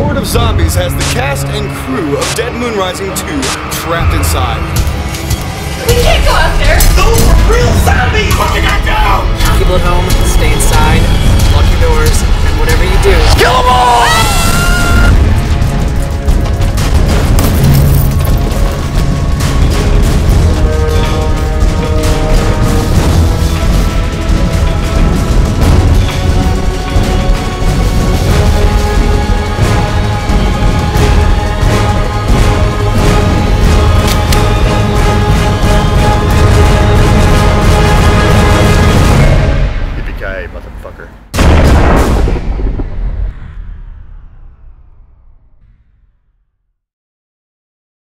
Horde of Zombies has the cast and crew of Dead Moon Rising 2 trapped inside. We can't go out there! Those were real zombies! What did I do? People at home, stay inside.